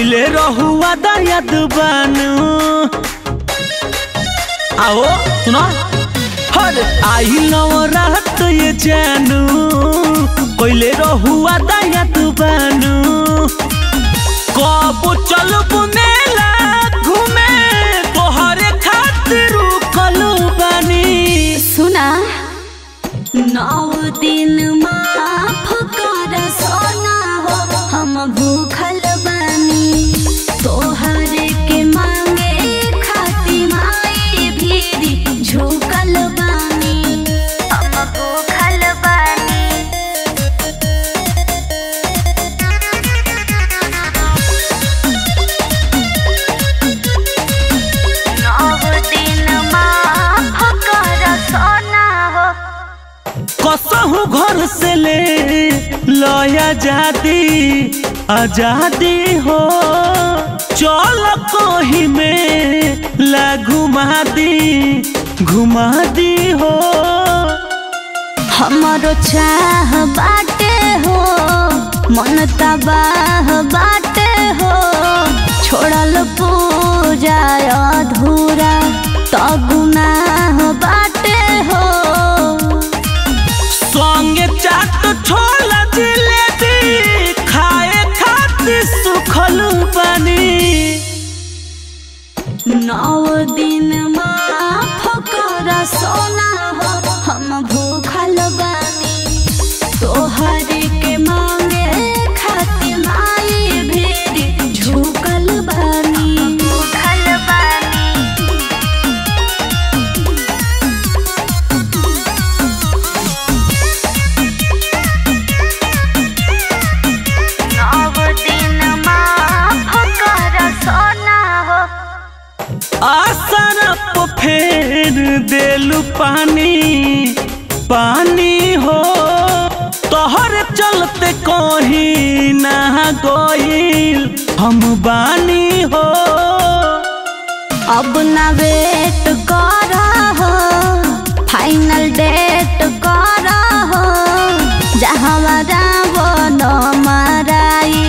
भइले रहुआ दयाद बानू आओ सुना हर आई नवरात ये जानू भइले रहुआ दयाद बानू कब चलब मेला घूमे तोहरे खातिर रुकल बानी सुना 9 दिन माफ कर सोना हो हम भूखल बानी तोहर के मांगे खातिमाई भीरी झुकल बानी हम भूखल बानी कसहु घर से ले लया जाती आजादी हो चल कोही में ला घुमा दी हो हमारो चाह बाटे हो मन तबाह बाटे हो छोड़ल पूजा अधूरा तो गुनाह बाटे हो संगे चाट छोला जिलेबी खाए खाती सुखल बानी 9 दिन माफ कर सोना हो हम भूखल बानी तोहर के मांगे खातिमाई भीरी झुकल बानी भूखल बानी आसरप फेर देलू पानी पानी हो तोहर चलते कहीं ना गोइल हम बानी हो अब ना वेट कर हो फाइनल डेट कर हो जहाँ वो न मराई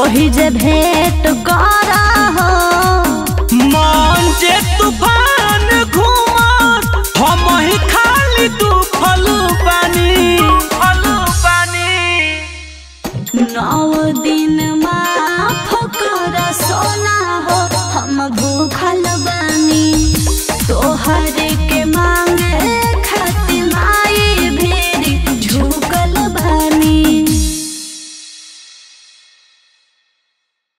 ओहि जे भेट कर हो तूफान